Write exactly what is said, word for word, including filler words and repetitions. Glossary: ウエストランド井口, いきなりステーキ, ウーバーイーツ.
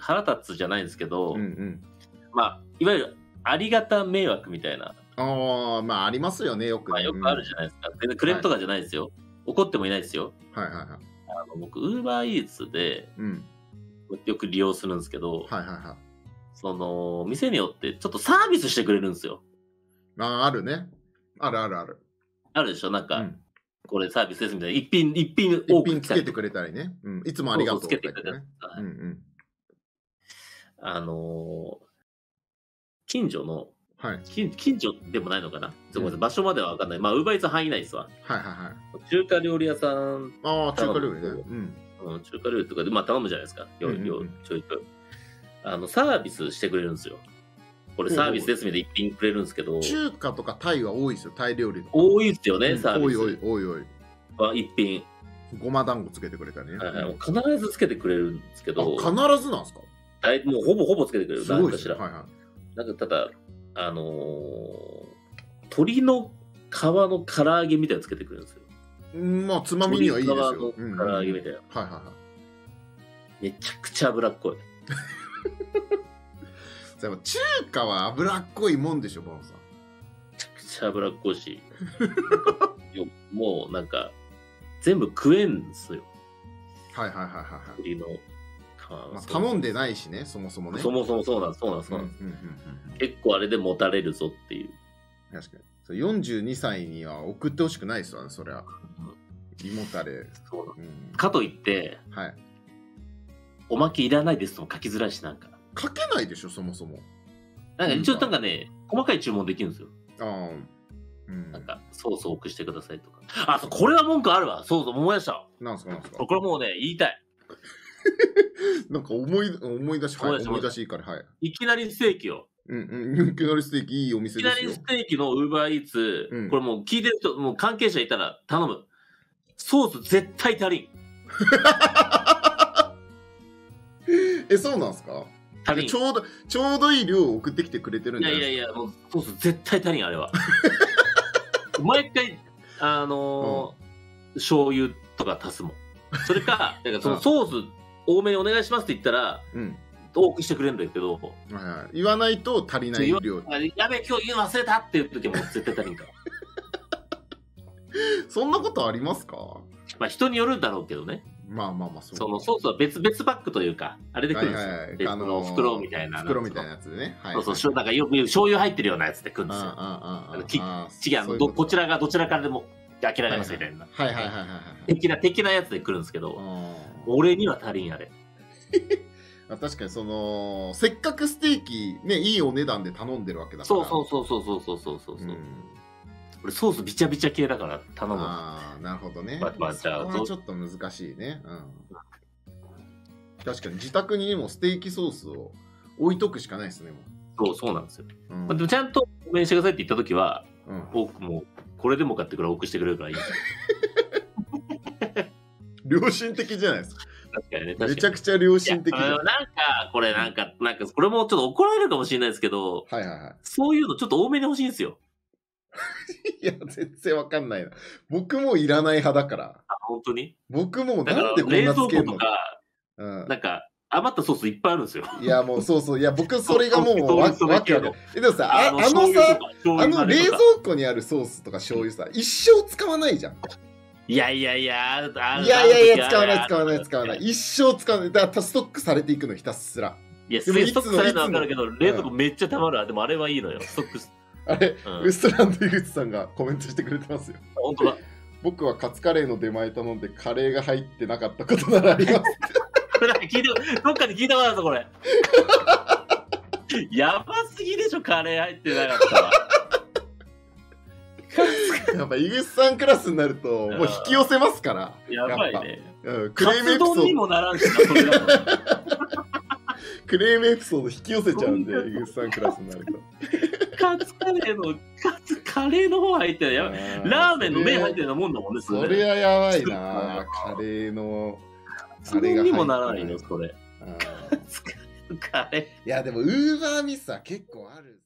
腹立つじゃないんですけど、うんうん、まあいわゆるありがた迷惑みたいな、あまあありますよね、よく、まあ、よくあるじゃないですか、うん、全然クレームとかじゃないですよ、はい、怒ってもいないですよ、はいはいはい、あの僕 ウーバーイーツ で、うん、よく利用するんですけど、はいはいはい、その店によってちょっとサービスしてくれるんですよ。ああるね、あるあるあるあるでしょ、なんか、うん、これサービスですみたいな、一品一品多くつけてくれたりね、うん、いつもありがとうって言ってね、うんうん、あのー、近所の、はい、近, 近所でもないのかな、うん、場所までは分かんない、まあ ウーバーイーツ 範囲内ですわ、はいはいはい、中華料理屋さん、あ中華料理ね、うんうん、中華料理とかで、まあ、頼むじゃないですか、料理をちょいと、うんうん、あのサービスしてくれるんですよ、これサービスですみたいな一品くれるんですけど、中華とかタイは多いですよ、タイ料理の多いですよね、うん、サービス多い多い多いは一品ごま団子つけてくれたりね、はいはい、必ずつけてくれるんですけど、必ずなんですか、もうほぼほぼつけてくれる、すごいですね、はいはい、なんかただあのー、鶏の皮の唐揚げみたいなのつけてくるんですよ。まあつまみにはいいですよ。鶏皮の唐揚げみたいな、うんうん。はいはいはい。めちゃくちゃ脂っこい。でも中華は脂っこいもんでしょ、バオさん。めちゃくちゃ脂っこいし、もうなんか全部食えんですよ。はいはいはいはいはい。鶏のまあ、頼んでないしね、そもそもね。そもそもそうなんです、そうなんです、そうなんです。結構あれでもたれるぞっていう。確かに。それよんじゅうにさいには送ってほしくないですわね、そりゃ。胃もたれ。そうなんです、うん。かといって、はい、おまけいらないですとも書きづらいし、なんか。書けないでしょ、そもそも。なんか一応、なんかね、細かい注文できるんですよ。あうん、なんかソース多くしてくださいとか。あ、そうこれは文句あるわ、そうそう、思い出した。なんすか、なんすか。これもうね、言いたい。なんか思い、思い出し、はい、思い出しいいから、はい。いきなりステーキを。うんうん、いきなりステーキ、いいお店ですよ。いきなりステーキの ウーバーイーツ、うん、これもう聞いてる人、もう関係者いたら頼む。ソース絶対足りん。え、そうなんすか？足りん。ちょうど、ちょうどいい量を送ってきてくれてるんじゃないですか？いやいやいや、もうソース絶対足りん、あれは。毎回、あのーうん、醤油とか足すもん。それか、だからそのソース、多めにお願いしますって言ったら、うん、多くしてくれるんだけど、はいはい、言わないと足りない量。やべえ今日言うの忘れたっていう時も絶対足りんから。そんなことありますか？まあ人によるだろうけどね。まあまあまあそう。そのソースは別別パックというかあれで来るんですよ。はいはいはい、あのー、袋みたいな袋みたいなやつでね。はいはい、そうそう、なんかよく醤油入ってるようなやつで来るんですよ。ああ違う、どこちらがどちらからでも諦めますみたいな。はいはいはいはいはい。的な的なやつで来るんですけど。俺には足りん、あれ。確かにそのせっかくステーキね、いいお値段で頼んでるわけだから、そうそうそうそうそうそうそう、うん、俺ソースびちゃびちゃ系だから頼む。ああなるほどね、まあ、じゃあそれはちょっと難しいね、うん、確かに自宅にもステーキソースを置いとくしかないですね、もう。そうそうなんですよ、うん、まあ、でもちゃんとごめんしてくださいって言った時は、うん、多くもこれでも買ってくれ、多くしてくれるからいい。良心的じゃないですか。確かにね、確かに。めちゃくちゃ良心的。なんかこれなんかなんかこれもちょっと怒られるかもしれないですけど、はいはいはい、そういうのちょっと多めに欲しいんですよ。いや全然わかんないな。僕もいらない派だから。あ、本当に？僕もなんでこんなつけるの？冷蔵庫とか、うん、なんか余ったソースいっぱいあるんですよ。いやもうそうそう、いや僕それがもうわけわけ。えでもさ、あのさ、あの冷蔵庫にあるソースとか醤油さ、一生使わないじゃん。いやいやいや、いやいやいや、使わない使わない使わない、一生使わない。だからストックされていくの、ひたすら。いや、ストックされるの分かるけど、冷蔵庫めっちゃたまる。でもあれはいいのよ、ストック。あれ、ウエストランド井口さんがコメントしてくれてますよ。本当だ。僕はカツカレーの出前頼んでカレーが入ってなかったことならあります。これ聞いた、どっかで聞いたことあるぞこれ。やばすぎでしょ、カレー入ってなかったわ。やっぱ井口さんクラスになるともう引き寄せますから、やばいね、うん、クレームエピソードにもならんしな、それだもん。クレームエピソード引き寄せちゃうんで、井口さんクラスになるとカツカレーのカツカレーの方入ってる、やばい。ラーメンの麺入ってるようなもんだもんね、それはやばいな。カレーのカレーにもならないの、それ。カツカレー、いやでもウーバーミスは結構ある。